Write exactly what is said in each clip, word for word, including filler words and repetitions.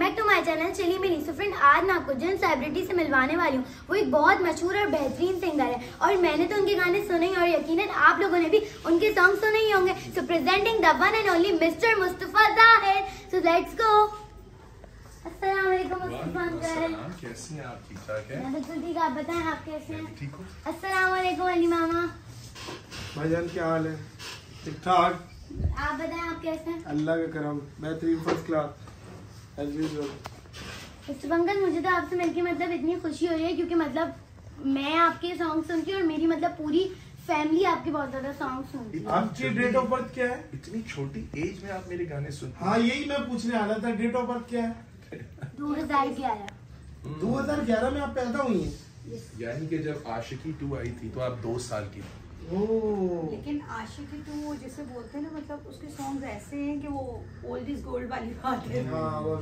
Welcome back to my channel chilli milli. So friend, आज मैं आपको जिन सेलिब्रिटी से मिलवाने वाली हूँ वो एक बहुत मशहूर और बेहतरीन सिंगर है और मैंने तो उनके गाने सुने और यकीनन आप लोगों ने भी उनके सॉन्ग सुने ही होंगे। So presenting the one and only mister Mustafa Zahid. So let's go. अस्सलाम वालेकुम मुस्तफा अंकल, कैसे हैं आप? ठीक ठाक हैं? बिल्कुल ठीक, आप बताएं आप कैसे हैं? ठीक हूं। अस्सलाम वालेकुम अली मामा, भाईजान क्या हाल है? ठीक ठाक, आप बताएं आप कैसे हैं? अल्लाह का करम, बेहतरीन, फर्स्ट क्लास। बंगल मुझे तो आपसे मिलके मतलब इतनी खुशी हो रही है क्योंकि मतलब मैं आपके सॉन्ग सुनती हूँ और मेरी मतलब पूरी फैमिली आपके बहुत ज्यादा सॉन्ग सुनती है। आपकी डेट ऑफ बर्थ क्या है? इतनी छोटी एज में आप मेरे गाने सुनते हैं? हाँ, यही मैं पूछने आना था, डेट ऑफ बर्थ क्या है? दो हज़ार ग्यारह। दो हज़ार ग्यारह में आप पैदा हुई हैं? यानी कि जब आशिकी टू आई थी तो आप दो साल की थी। Oh. लेकिन आशिकी टू जिसे बोलते हैं ना, मतलब उसके सॉन्ग ऐसे हैं कि वो ओल्ड इज गोल्ड वाली बात है। हाँ, वो,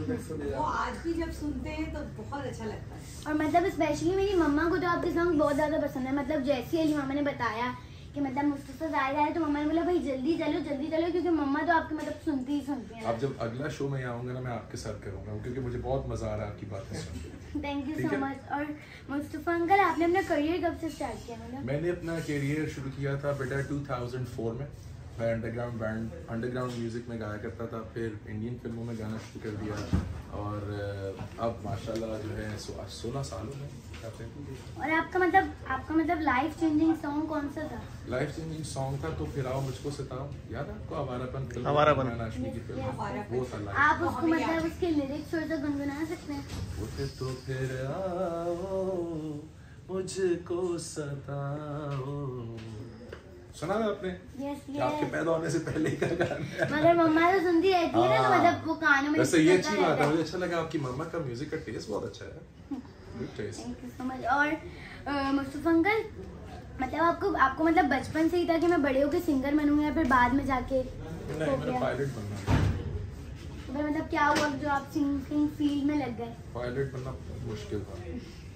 वो आज भी जब सुनते हैं तो बहुत अच्छा लगता है। और मतलब स्पेशली मेरी मम्मा को तो आपके सॉन्ग बहुत ज़्यादा पसंद है। मतलब जैसे अली मामा ने बताया कि मतलब मुस्तफा जाहिद आया तो मम्मा ने बोला भाई जल्दी चलो जल्दी चलो, क्योंकि मम्मा तो आपकी मतलब सुनती ही सुनती हैं। आप जब अगला शो में आऊँगा ना मैं आपके साथ करूँगा, क्योंकि मुझे बहुत मज़ा आ रहा है आपकी बातें सुनकर। Thank you so much. और मुस्तफा अंकल, आपने अपना करियर कब से स्टार्ट किया? मतलब मैंने अपना करियर शुरू किया था बेटा टू थाउजेंड फोर में। मैं अंडरग्राउंड बैंड अंडरग्राउंड म्यूज़िक में गाया करता था, फिर इंडियन फिल्मों में गाना शुरू कर दिया और अब माशाल्लाह जो है सोलह सालों में। और आपका मतलब आपका मतलब लाइफ चेंजिंग सॉन्ग कौन सा था? लाइफ चेंजिंग सॉन्ग था तो फिर आओ मुझको सताओ, याद है आपको? आवारापन फिल्म, आवारापन आशिकी की फिल्म, वो था लाइफ। आप उसको मतलब उसके लिरिक्स थोड़ा सा गुनगुना सकते हैं? वो थे तो फिर आओ मुझको सताओ, सुना था आपने? yes, yes. आपके पैदा होने से पहले का गाना। मगर मम्मा तो सुनती रहती है ना, मतलब वो कानों में। वैसे ये अच्छी बात है, मुझे अच्छा लगा आपकी मम्मा का म्यूजिक का टेस्ट बहुत अच्छा है। Good taste, thank you so much. और मुस्तफा अंकल, मतलब आपको आपको मतलब बचपन से ही था कि मैं बड़े होकर सिंगर बनूंगा या फिर बाद में जाके? नहीं, मेरा पायलट बनना था। मतलब क्या हुआ जो आप सिंगिंग फील्ड में लग गए? पायलट बनना बहुत मुश्किल था,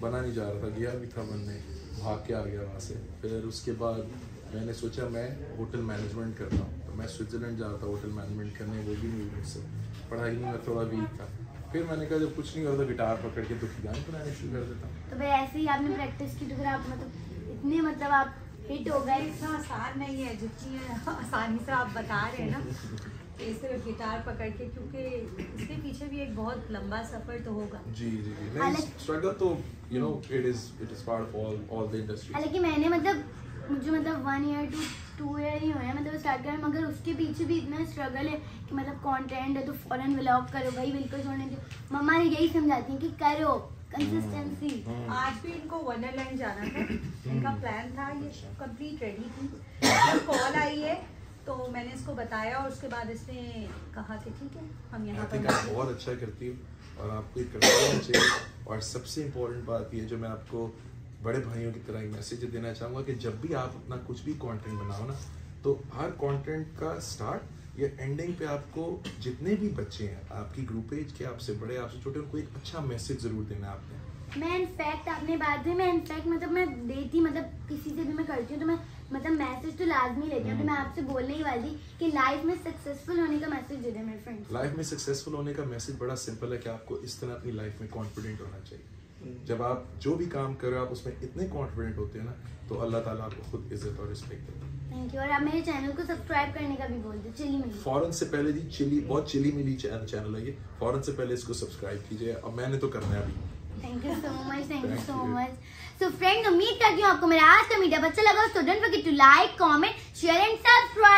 बना नहीं जा रहा था, गया भी था बनने, भाग के आ गया वहाँ से। फिर उसके बाद मैंने सोचा मैं होटल मैनेजमेंट करता हूँ, तो मैं स्विट्ज़रलैंड जाता हूँ होटल मैनेजमेंट करने, वो भी नहीं मुझसे। पढ़ाई में थोड़ा वीक था, फिर मैंने कहा जब कुछ नहीं होता गिटार पकड़ के दुखी गाने बनाने शुरू कर देता हूँ। तो फिर ऐसे ही आपने प्रैक्टिस की तो फिर आप मतलब इतने मतलब आप हिट हो गए? इतना आसान नहीं है जितनी आसानी से आप बता रहे हैं ना, सिर्फ गिटार पकड़ के, क्योंकि इसके पीछे भी एक बहुत लंबा सफर तो होगा। जी जी जी, नहीं स्ट्रगल तो you know it is it is part of all all the industry. हालांकि मैंने मतलब मुझे मतलब one year two two year ही हुआ है मतलब स्टार्ट कर, मगर उसके पीछे भी इतना स्ट्रगल है कि मतलब कंटेंट है तो फौरन व्लॉग करो भाई, बिल्कुल छोड़ने दो। मम्मा ने यही समझाती है कि करो कंसिस्टेंसी। आज भी इनको वंडरलैंड जाना था, इनका प्लान था, ये कंप्लीट रेडी थी, कॉल आई है तो मैंने इसको बताया और उसके बाद इसने कहा कि ठीक है हम यहाँ पर। आप बहुत अच्छा करती हो और आपको करना चाहिए। और सबसे इम्पोर्टेंट बात ये जो मैं आपको बड़े भाइयों की तरह एक मैसेज देना चाहूँगा कि जब भी आप अपना कुछ भी कंटेंट बनाओ ना, तो हर कंटेंट का स्टार्ट या एंडिंग पे आपको जितने भी बच्चे हैं आपकी ग्रुपेज के, आपसे बड़े आपसे छोटे, उनको एक अच्छा मैसेज ज़रूर देना है आपने। मैं इनफैक्ट आपने बात है, मैं इनफैक्ट मतलब मैं देती मतलब किसी से भी मैं करती हूँ तो मैं मतलब मैसेज तो लाजमी लेती हूँ। तो मैं आपसे बोलने ही वाली कि लाइफ में सक्सेसफुल होने का मैसेज दे दें मेरे फ्रेंड्स। लाइफ में सक्सेसफुल होने का मैसेज बड़ा सिंपल है कि आपको इस तरह अपनी लाइफ में कॉन्फिडेंट होना चाहिए। जब आप जो भी काम करो आप उसमें इतने कॉन्फिडेंट होते हैं ना, तो अल्लाह ताला आपको खुद इज्जत और रिस्पेक्ट देता है। Thank you. और आप मेरे चैनल को सब्सक्राइब करने का भी बोल दो, चिली मिली। फौरन से पहले जी, चिली बहुत चिली मिली चैनल है ये, फौरन से पहले इसको सब्सक्राइब कीजिए। और मैंने तो करना है अभी। Thank you so much, thank you so much. So friend, उम्मीद करती हूँ आपको मेरा आज का मीडिया अच्छा लगा। So don't forget to like, comment, share and subscribe.